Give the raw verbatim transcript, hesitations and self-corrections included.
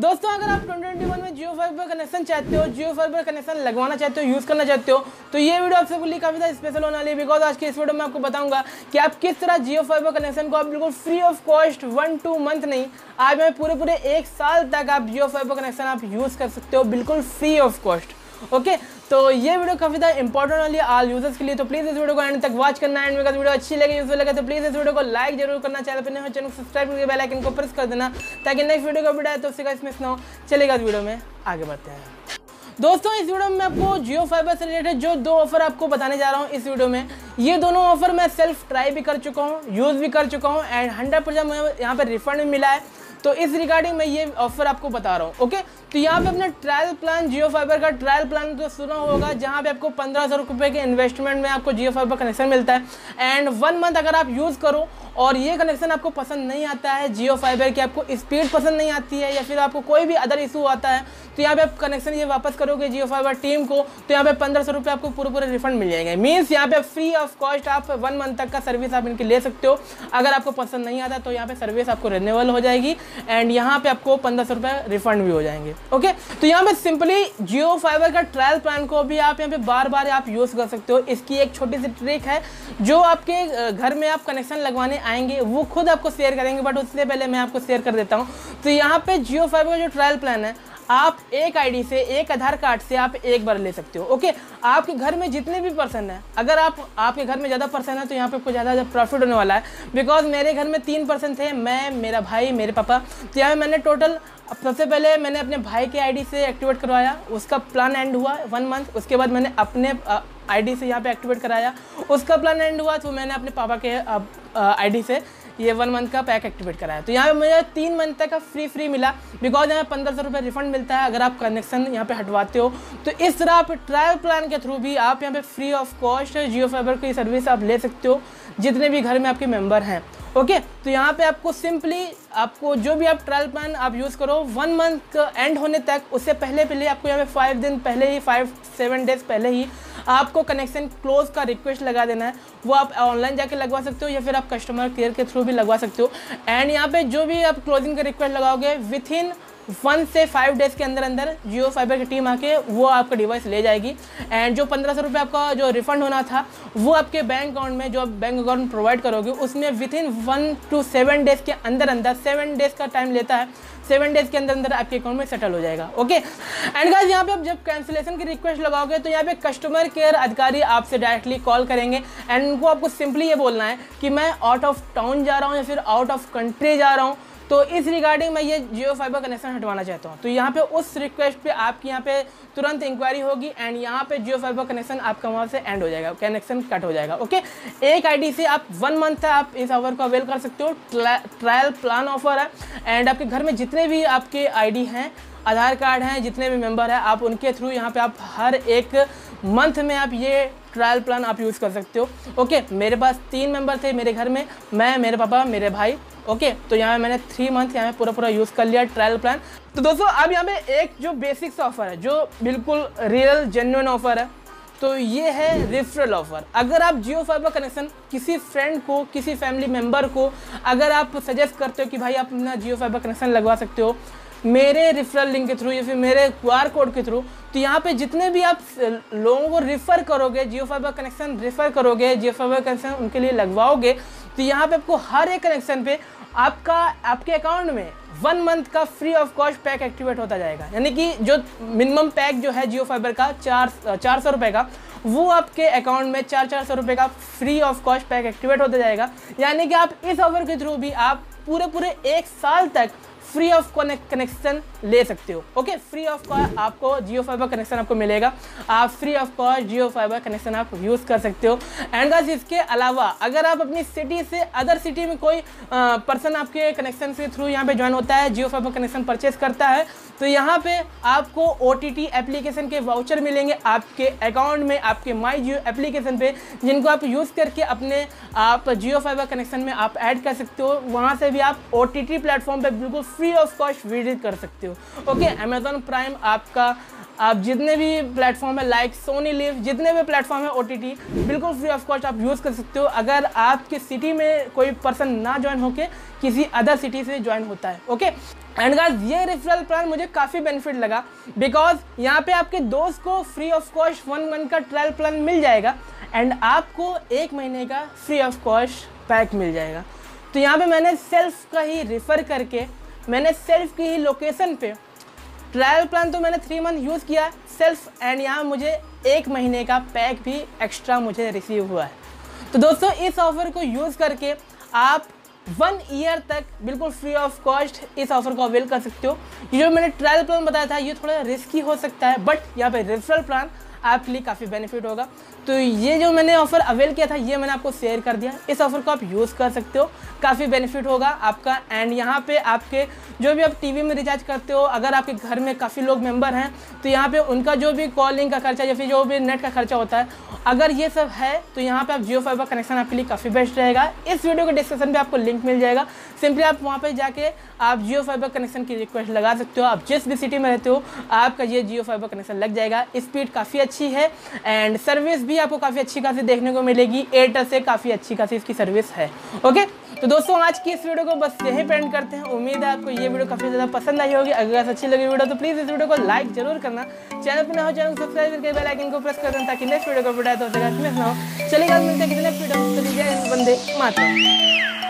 दोस्तों अगर आप ट्वेंटी ट्वेंटी वन में जियो फाइबर कनेक्शन चाहते हो, जियो फाइबर कनेक्शन लगवाना चाहते हो, यूज़ करना चाहते हो, तो ये वीडियो आपसे लिए काफ़ी ज़्यादा स्पेशल होने वाली है। बिकॉज आज की इस वीडियो में आपको बताऊंगा कि आप किस तरह जियो फाइबर कनेक्शन को आप बिल्कुल free of cost one two month नहीं, आज में पूरे पूरे एक साल तक आप जियो फाइबर कनेक्शन आप यूज़ कर सकते हो बिल्कुल free of cost. Okay okay, तो ये वीडियो काफ़ी ज़्यादा इंपॉर्टेंट वाली है ऑल यूजर्स के लिए, तो प्लीज़ इस वीडियो को एंड तक वॉच करना। एंड में वीडियो अच्छी लगे, यूजफुल लगे तो प्लीज़ इस वीडियो को लाइक जरूर करना, चैनल पर नए चैनल सब्सक्राइब करके बेल आइकन को प्रेस कर देना ताकि नेक्स्ट वीडियो का अपडेट आए तो उसका मिस ना हो। चलेगा, इस वीडियो में आगे बढ़ते हैं। दोस्तों इस वीडियो में आपको जियो फाइबर से रिलेटेड जो दो ऑफर आपको बताने जा रहा हूँ इस वीडियो में, ये दोनों ऑफर मैं सेल्फ ट्राई भी कर चुका हूँ, यूज़ भी कर चुका हूँ एंड हंड्रेड परसेंट मुझे यहाँ पर रिफंड भी मिला है। तो इस रिगार्डिंग मैं ये ऑफर आपको बता रहा हूँ। ओके, तो यहाँ पे अपना ट्रायल प्लान, जियो फाइबर का ट्रायल प्लान तो सुना होगा, जहाँ पे आपको पंद्रह सौ रुपये के इन्वेस्टमेंट में आपको जियो फाइबर कनेक्शन मिलता है। एंड वन मंथ अगर आप यूज़ करो और ये कनेक्शन आपको पसंद नहीं आता है, जियो फाइबर की आपको स्पीड पसंद नहीं आती है या फिर आपको कोई भी अदर इशू आता है, तो यहाँ पे आप कनेक्शन ये वापस करोगे जियो फाइबर टीम को, तो यहाँ पे पंद्रह सौ रुपये आपको पूरे पूरे रिफंड मिल जाएंगे। मीन्स यहाँ पे फ्री ऑफ कॉस्ट आप वन मंथ तक का सर्विस आप इनकी ले सकते हो। अगर आपको पसंद नहीं आता तो यहाँ पे सर्विस आपको रिन्यूअल हो जाएगी एंड यहाँ पे आपको पंद्रह सौ रुपये रिफंड भी हो जाएंगे। ओके, तो यहाँ पे सिंपली जियो फाइबर का ट्रायल प्लान को भी आप यहाँ पे बार बार आप यूज़ कर सकते हो। इसकी एक छोटी सी ट्रिक है जो आपके घर में आप कनेक्शन लगवाने आएंगे वो खुद आपको शेयर करेंगे, बट उससे पहले मैं आपको शेयर कर देता हूँ। तो यहाँ पे जियो फाइबर का जो ट्रायल प्लान है आप एक आईडी से, एक आधार कार्ड से आप एक बार ले सकते हो। ओके, आपके घर में जितने भी पर्सन हैं, अगर आप आपके घर में ज़्यादा पर्सन है तो यहाँ पे आपको ज़्यादा प्रॉफिट होने वाला है। बिकॉज मेरे घर में तीन पर्सन थे, मैं, मेरा भाई, मेरे पापा, तो यहाँ मैंने टोटल सबसे पहले मैंने अपने भाई के आईडी से एक्टिवेट करवाया, उसका प्लान एंड हुआ वन मंथ। उसके बाद मैंने अपने आईडी से यहाँ पर एक्टिवेट कराया, उसका प्लान एंड हुआ, तो मैंने अपने पापा के आईडी से ये वन मंथ का पैक एक्टिवेट कराया। तो यहाँ पे मुझे तीन मंथ तक का फ्री फ्री मिला। बिकॉज यहाँ पंद्रह सौ रुपये रिफंड मिलता है अगर आप कनेक्शन यहाँ पे हटवाते हो। तो इस तरह आप ट्रायल प्लान के थ्रू भी आप यहाँ पे free of cost Jio fiber की सर्विस आप ले सकते हो, जितने भी घर में आपके मेम्बर हैं। ओके okay, तो यहाँ पे आपको सिंपली आपको जो भी आप ट्रायल प्लान आप यूज़ करो वन मंथ एंड होने तक, उससे पहले पहले आपको यहाँ पे फाइव दिन पहले ही, फाइव सेवन डेज पहले ही आपको कनेक्शन क्लोज का रिक्वेस्ट लगा देना है। वो आप ऑनलाइन जाके लगवा सकते हो या फिर आप कस्टमर केयर के थ्रू भी लगवा सकते हो। एंड यहाँ पे जो भी आप क्लोजिंग का रिक्वेस्ट लगाओगे विथ इन वन से फाइव डेज के अंदर अंदर जियो फाइबर की टीम आके वो आपका डिवाइस ले जाएगी। एंड जो पंद्रह सौ रुपये आपका जो रिफंड होना था वो आपके बैंक अकाउंट में, जो आप बैंक अकाउंट प्रोवाइड करोगे उसमें within one two seven days के अंदर अंदर, सेवन डेज़ का टाइम लेता है, सेवन डेज़ के अंदर अंदर आपके अकाउंट में सेटल हो जाएगा। ओके एंड गाइस, यहाँ पे आप जब कैंसिलेशन की रिक्वेस्ट लगाओगे तो यहाँ पे कस्टमर केयर अधिकारी आपसे डायरेक्टली कॉल करेंगे एंड उनको आपको सिंपली ये बोलना है कि मैं आउट ऑफ टाउन जा रहा हूँ या फिर आउट ऑफ कंट्री जा रहा हूँ, तो इस रिगार्डिंग मैं ये जियो फाइबर कनेक्शन हटवाना चाहता हूँ। तो यहाँ पे उस रिक्वेस्ट पे आपकी यहाँ पे तुरंत इंक्वायरी होगी एंड यहाँ पे जियो फाइबर कनेक्शन आपका वहाँ से एंड हो जाएगा, कनेक्शन कट हो जाएगा। ओके, एक आईडी से आप वन मंथ तक आप इस ऑफर को अवेल कर सकते हो। ट्रा, ट्रायल प्लान ऑफर है एंड आपके घर में जितने भी आपके आईडी हैं, आधार कार्ड हैं, जितने भी मेम्बर हैं, आप उनके थ्रू यहाँ पर आप हर एक मंथ में आप ये ट्रायल प्लान आप यूज़ कर सकते हो। ओके, मेरे पास तीन मेंबर थे मेरे घर में, मैं, मेरे पापा, मेरे भाई। ओके, तो यहाँ मैंने थ्री मंथ यहाँ पूरा पूरा यूज़ कर लिया ट्रायल प्लान। तो दोस्तों अब यहाँ पे एक जो बेसिक्स ऑफ़र है, जो बिल्कुल रियल जेन्युइन ऑफ़र है, तो ये है रेफरल ऑफ़र। अगर आप जियो फाइबर कनेक्शन किसी फ्रेंड को, किसी फैमिली मेम्बर को अगर आप सजेस्ट करते हो कि भाई आप अपना जियो फाइबर कनेक्शन लगवा सकते हो मेरे रेफरल लिंक के थ्रू या फिर मेरे क्यू आर कोड के थ्रू, तो यहाँ पे जितने भी आप लोगों को रेफ़र करोगे, जियो फाइबर कनेक्शन रेफ़र करोगे, जियो फाइबर कनेक्शन उनके लिए लगवाओगे, तो यहाँ पे आपको हर एक कनेक्शन पे आपका आपके अकाउंट में वन मंथ का free of cost pack activate होता जाएगा। यानी कि जो मिनिमम पैक जो है जियो फाइबर का चार चार सौ रुपये का, वो आपके अकाउंट में चार चार सौ रुपये का free of cost pack activate होता जाएगा। यानी कि आप इस ऑफर के थ्रू भी आप पूरे पूरे एक साल तक फ्री ऑफ कनेक्शन ले सकते हो। ओके, फ्री ऑफ कॉस्ट आपको जियो फाइबर कनेक्शन आपको मिलेगा, आप free of cost Jio fibre connection आप यूज़ कर सकते हो। एंड गाइस, इसके अलावा अगर आप अपनी सिटी से अदर सिटी में कोई पर्सन आपके कनेक्शन के थ्रू यहाँ पे ज्वाइन होता है, जियो फाइबर कनेक्शन परचेज करता है, तो यहाँ पे आपको ओ टी टी एप्लीकेशन के वाउचर मिलेंगे आपके अकाउंट में, आपके माई जियो एप्लीकेशन पे, जिनको आप यूज़ करके अपने आप जियो फाइबर कनेक्शन में आप ऐड कर सकते हो। वहाँ से भी आप ओ टी टी प्लेटफॉर्म पर बिल्कुल फ्री ऑफ कॉस्ट विजिट कर सकते हो। ओके, अमेजॉन प्राइम आपका, आप जितने भी प्लेटफॉर्म है लाइक सोनी लिव, जितने भी प्लेटफॉर्म है ओटीटी, बिल्कुल फ्री ऑफ कॉस्ट आप यूज़ कर सकते हो अगर आपके सिटी में कोई पर्सन ना ज्वाइन होके किसी अदर सिटी से ज्वाइन होता है। ओके एंड गाइस, ये रेफरल प्लान मुझे काफ़ी बेनिफिट लगा बिकॉज यहाँ पे आपके दोस्त को free of cost one month का ट्रायल प्लान मिल जाएगा एंड आपको एक महीने का फ्री ऑफ कॉस्ट पैक मिल जाएगा। तो यहाँ पे मैंने सेल्फ का ही रेफ़र करके, मैंने सेल्फ की ही लोकेशन पे ट्रायल प्लान तो मैंने थ्री मंथ यूज़ किया सेल्फ, एंड यहाँ मुझे एक महीने का पैक भी एक्स्ट्रा मुझे रिसीव हुआ है। तो दोस्तों, इस ऑफ़र को यूज़ करके आप वन ईयर तक बिल्कुल फ्री ऑफ कॉस्ट इस ऑफ़र को अवेल कर सकते हो। ये जो मैंने ट्रायल प्लान बताया था ये थोड़ा रिस्की हो सकता है, बट यहाँ पे रेफरल प्लान आपके लिए काफ़ी बेनिफिट होगा। तो ये जो मैंने ऑफ़र अवेल किया था ये मैंने आपको शेयर कर दिया, इस ऑफ़र को आप यूज़ कर सकते हो, काफ़ी बेनिफिट होगा आपका। एंड यहाँ पे आपके जो भी आप टीवी में रिचार्ज करते हो, अगर आपके घर में काफ़ी लोग मेंबर हैं तो यहाँ पे उनका जो भी कॉलिंग का खर्चा या फिर जो भी नेट का खर्चा होता है, अगर ये सब है तो यहाँ पर आप जियो फाइबर कनेक्शन आपके लिए काफ़ी बेस्ट रहेगा। इस वीडियो के डिस्क्रिप्शन में आपको लिंक मिल जाएगा, सिंपली आप वहाँ पर जाके आप जियो फाइबर कनेक्शन की रिक्वेस्ट लगा सकते हो। आप जिस भी सिटी में रहते हो आपका ये जियो फाइबर कनेक्शन लग जाएगा। स्पीड काफ़ी अच्छी है एंड सर्विस भी आपको काफ़ी अच्छी खासी देखने को मिलेगी, एयरटेल से काफ़ी अच्छी खासी इसकी सर्विस है। ओके, तो दोस्तों आज की इस वीडियो को बस यहीं पे एंड करते हैं। उम्मीद है आपको ये वीडियो काफ़ी ज़्यादा पसंद आई होगी। अगर अच्छी लगी वीडियो तो प्लीज़ इस वीडियो को लाइक जरूर करना, चैनल पर ना हो चैनल सब्सक्राइब करके बेल आइकन को प्रेस कर देना ताकि नेक्स्ट वीडियो को अपडेट हो सके, मिस ना हो। चलिए, मिलते हैं किसी नेक्स्ट वीडियो में। बंदे मातरम।